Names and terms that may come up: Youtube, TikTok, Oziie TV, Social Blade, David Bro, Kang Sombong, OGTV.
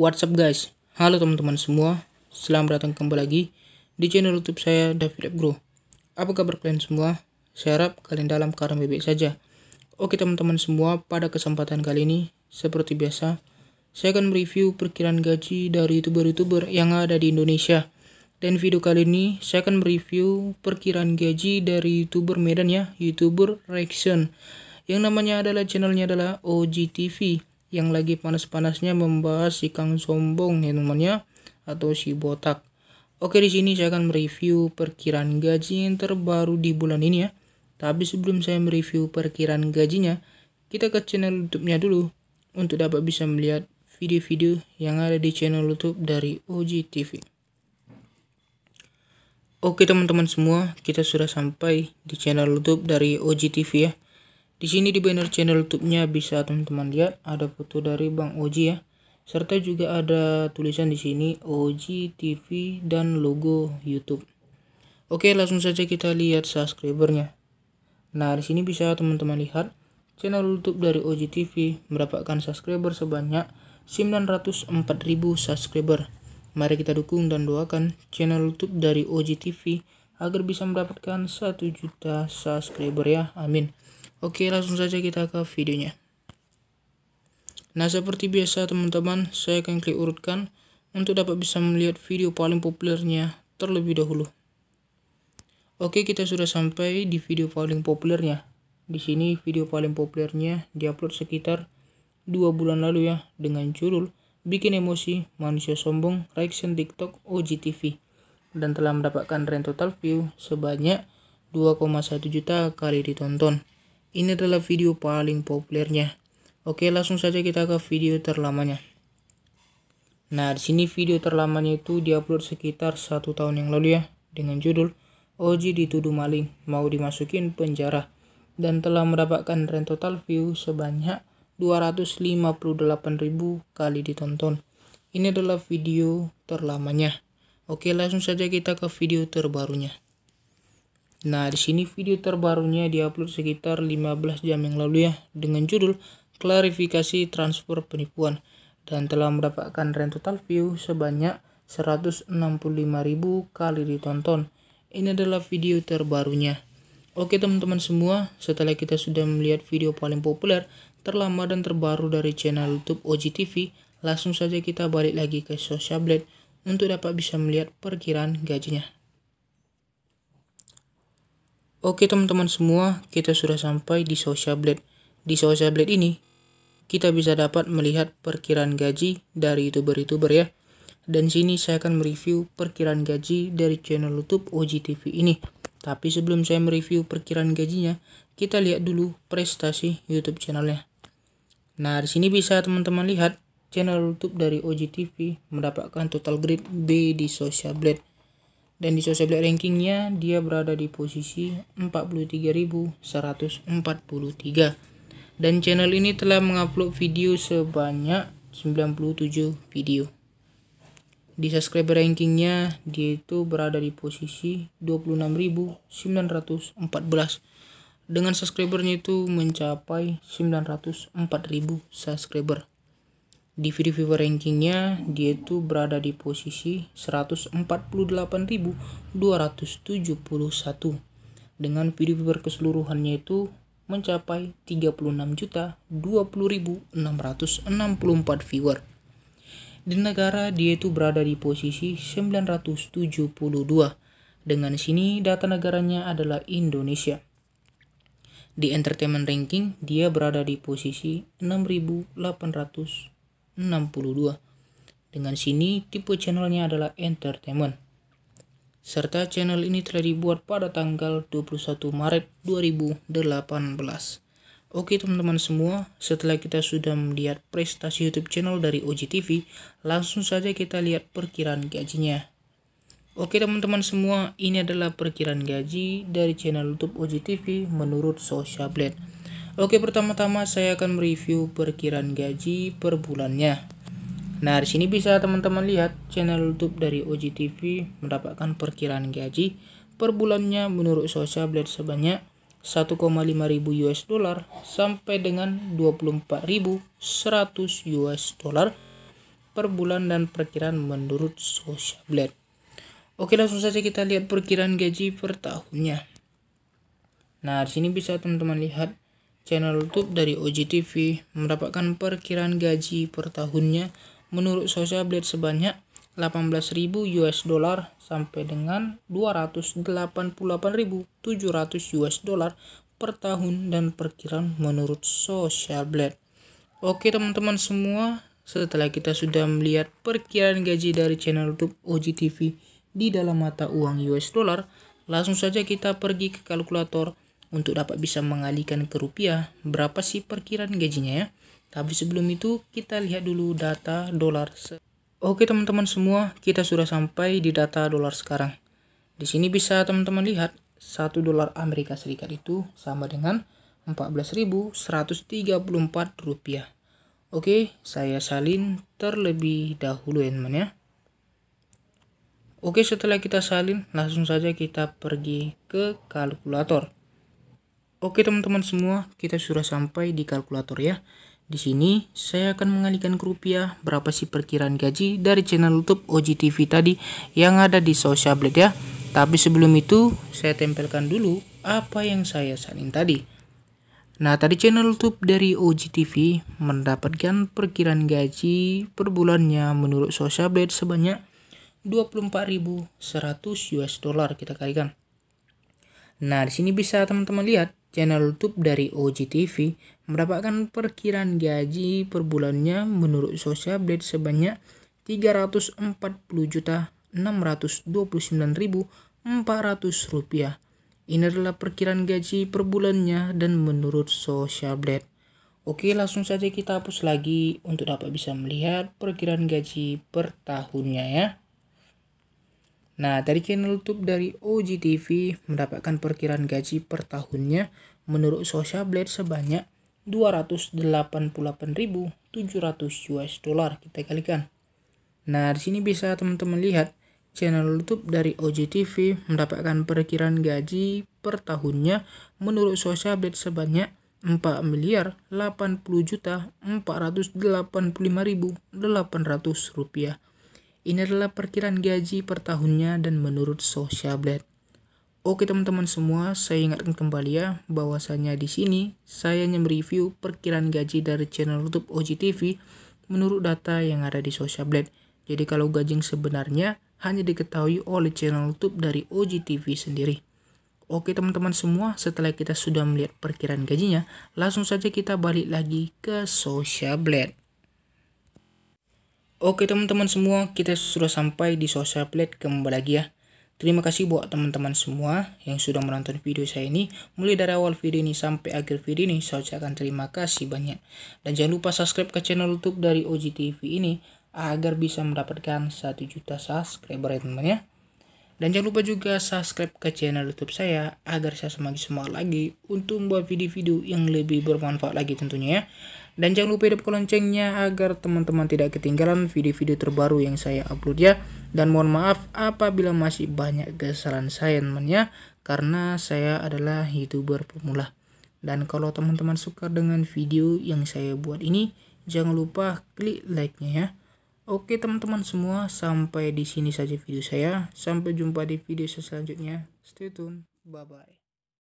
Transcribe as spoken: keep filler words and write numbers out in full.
What's up guys, halo teman-teman semua, selamat datang kembali lagi di channel YouTube saya David Bro. Apa kabar kalian semua? Saya harap kalian dalam keadaan baik-baik saja. Oke teman-teman semua, pada kesempatan kali ini seperti biasa saya akan mereview perkiraan gaji dari youtuber-youtuber yang ada di Indonesia. Dan video kali ini saya akan mereview perkiraan gaji dari youtuber Medan ya, youtuber reaction, yang namanya adalah channelnya adalah Oziie T V, yang lagi panas-panasnya membahas si Kang Sombong ya temannya, atau si botak. Oke, di sini saya akan mereview perkiraan gaji yang terbaru di bulan ini ya. Tapi sebelum saya mereview perkiraan gajinya, kita ke channel YouTube-nya dulu untuk dapat bisa melihat video-video yang ada di channel YouTube dari Oziie T V. Oke teman-teman semua, kita sudah sampai di channel YouTube dari Oziie T V ya. Di sini di banner channel YouTube-nya bisa teman-teman lihat ada foto dari Bang Oziie ya, serta juga ada tulisan di sini Oziie T V dan logo YouTube. Oke, langsung saja kita lihat subscribernya. Nah, di sini bisa teman-teman lihat channel YouTube dari Oziie T V mendapatkan subscriber sebanyak sembilan ratus empat ribu subscriber. Mari kita dukung dan doakan channel YouTube dari Oziie T V agar bisa mendapatkan satu juta subscriber ya. Amin. Oke, langsung saja kita ke videonya. Nah, seperti biasa teman-teman, saya akan klik urutkan untuk dapat bisa melihat video paling populernya terlebih dahulu. Oke, kita sudah sampai di video paling populernya. Di sini video paling populernya diupload sekitar dua bulan lalu ya, dengan judul Bikin Emosi Manusia Sombong Reaction TikTok Oziie T V, dan telah mendapatkan range total view sebanyak dua koma satu juta kali ditonton. Ini adalah video paling populernya. Oke, langsung saja kita ke video terlamanya. Nah, di sini video terlamanya itu diupload sekitar satu tahun yang lalu ya, dengan judul Oziie dituduh maling mau dimasukin penjara, dan telah mendapatkan range total view sebanyak dua ratus lima puluh delapan ribu kali ditonton. Ini adalah video terlamanya. Oke, langsung saja kita ke video terbarunya. Nah, di sini video terbarunya diupload sekitar lima belas jam yang lalu ya, dengan judul Klarifikasi Transfer Penipuan, dan telah mendapatkan range total view sebanyak seratus enam puluh lima ribu kali ditonton. Ini adalah video terbarunya. Oke teman-teman semua, setelah kita sudah melihat video paling populer, terlama dan terbaru dari channel YouTube Oziie T V, langsung saja kita balik lagi ke Social Blade untuk dapat bisa melihat perkiraan gajinya. Oke teman-teman semua, kita sudah sampai di Social Blade. Di Social Blade ini, kita bisa dapat melihat perkiraan gaji dari youtuber-youtuber ya. Dan sini saya akan mereview perkiraan gaji dari channel YouTube Oziie T V ini. Tapi sebelum saya mereview perkiraan gajinya, kita lihat dulu prestasi YouTube channelnya. Nah, di sini bisa teman-teman lihat channel YouTube dari Oziie T V mendapatkan total grade B di Social Blade. Dan di Social Blade rankingnya dia berada di posisi empat puluh tiga ribu seratus empat puluh tiga. Dan channel ini telah mengupload video sebanyak sembilan puluh tujuh video. Di subscriber rankingnya dia itu berada di posisi dua puluh enam ribu sembilan ratus empat belas. Dengan subscribernya itu mencapai sembilan ratus empat ribu subscriber. Di video viewer rankingnya dia itu berada di posisi seratus empat puluh delapan ribu dua ratus tujuh puluh satu, dengan video viewer keseluruhannya itu mencapai tiga puluh enam juta dua puluh ribu enam ratus enam puluh empat viewer. Di negara dia itu berada di posisi sembilan ratus tujuh puluh dua, dengan sini data negaranya adalah Indonesia. Di entertainment ranking dia berada di posisi enam ribu delapan ratus enam puluh dua, dengan sini tipe channelnya adalah entertainment. Serta channel ini telah dibuat pada tanggal dua puluh satu Maret dua ribu delapan belas. Oke teman-teman semua, setelah kita sudah melihat prestasi YouTube channel dari Oziie T V, langsung saja kita lihat perkiraan gajinya. Oke teman-teman semua, ini adalah perkiraan gaji dari channel YouTube Oziie T V menurut Social Blade. Oke, pertama-tama saya akan mereview perkiraan gaji per bulannya. Nah, di sini bisa teman-teman lihat channel YouTube dari Oziie T V mendapatkan perkiraan gaji per bulannya menurut Social Blade sebanyak satu koma lima ribu U S dollar sampai dengan dua puluh empat ribu seratus U S dollar, per bulan dan perkiraan menurut Social Blade. Oke, langsung saja kita lihat perkiraan gaji per tahunnya. Nah, di sini bisa teman-teman lihat channel YouTube dari O G T V mendapatkan perkiraan gaji per tahunnya menurut Social Blade sebanyak delapan belas ribu U S dollar sampai dengan dua ratus delapan puluh delapan ribu tujuh ratus U S dollar per tahun dan perkiraan menurut Social Blade. Oke teman-teman semua, setelah kita sudah melihat perkiraan gaji dari channel YouTube O G T V di dalam mata uang U S dollar, langsung saja kita pergi ke kalkulator untuk dapat bisa mengalihkan ke rupiah berapa sih perkiraan gajinya ya. Tapi sebelum itu kita lihat dulu data dolar. Oke teman-teman semua, kita sudah sampai di data dolar sekarang. Di sini bisa teman-teman lihat satu dolar Amerika Serikat itu sama dengan empat belas ribu seratus tiga puluh empat rupiah. Oke, saya salin terlebih dahulu ya teman ya. Oke, setelah kita salin, langsung saja kita pergi ke kalkulator. Oke teman-teman semua, kita sudah sampai di kalkulator ya. Di sini saya akan mengalihkan ke rupiah berapa sih perkiraan gaji dari channel YouTube O G T V tadi yang ada di Social Blade ya. Tapi sebelum itu, saya tempelkan dulu apa yang saya salin tadi. Nah, tadi channel YouTube dari O G T V mendapatkan perkiraan gaji per bulannya menurut Social Blade sebanyak dua puluh empat ribu seratus U S dollar kita kalikan. Nah, di sini bisa teman-teman lihat channel YouTube dari O G T V mendapatkan perkiraan gaji per bulannya menurut Social Blade sebanyak tiga ratus empat puluh juta enam ratus dua puluh sembilan ribu empat ratus rupiah. Ini adalah perkiraan gaji per bulannya dan menurut Social Blade. Oke, langsung saja kita hapus lagi untuk dapat bisa melihat perkiraan gaji per tahunnya ya. Nah, dari channel YouTube dari O G T V mendapatkan perkiraan gaji per tahunnya menurut Social Blade sebanyak dua ratus delapan puluh delapan ribu tujuh ratus U S dollar kita kalikan. Nah, di sini bisa teman-teman lihat channel YouTube dari O G T V mendapatkan perkiraan gaji per tahunnya menurut Social Blade sebanyak empat miliar delapan puluh juta empat ratus delapan puluh lima ribu delapan ratus rupiah. Ini adalah perkiraan gaji per tahunnya dan menurut Social Blade. Oke teman-teman semua, saya ingatkan kembali ya bahwasanya di sini saya mereview perkiraan gaji dari channel YouTube O G T V menurut data yang ada di Social Blade. Jadi kalau gaji sebenarnya hanya diketahui oleh channel YouTube dari O G T V sendiri. Oke teman-teman semua, setelah kita sudah melihat perkiraan gajinya, langsung saja kita balik lagi ke Social Blade. Oke teman-teman semua, kita sudah sampai di Social Blade kembali lagi ya. Terima kasih buat teman-teman semua yang sudah menonton video saya ini. Mulai dari awal video ini sampai akhir video ini, saya ucapkan terima kasih banyak. Dan jangan lupa subscribe ke channel YouTube dari O G T V ini agar bisa mendapatkan satu juta subscriber ya teman ya. Dan jangan lupa juga subscribe ke channel YouTube saya agar saya semakin semangat lagi untuk membuat video-video yang lebih bermanfaat lagi tentunya ya. Dan jangan lupa hidupkan loncengnya agar teman-teman tidak ketinggalan video-video terbaru yang saya upload ya. Dan mohon maaf apabila masih banyak kesalahan saya teman ya, karena saya adalah YouTuber pemula. Dan kalau teman-teman suka dengan video yang saya buat ini, jangan lupa klik like-nya ya. Oke teman-teman semua, sampai di sini saja video saya. Sampai jumpa di video selanjutnya. Stay tune. Bye-bye.